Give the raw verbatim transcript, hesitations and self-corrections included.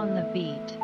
on the beat.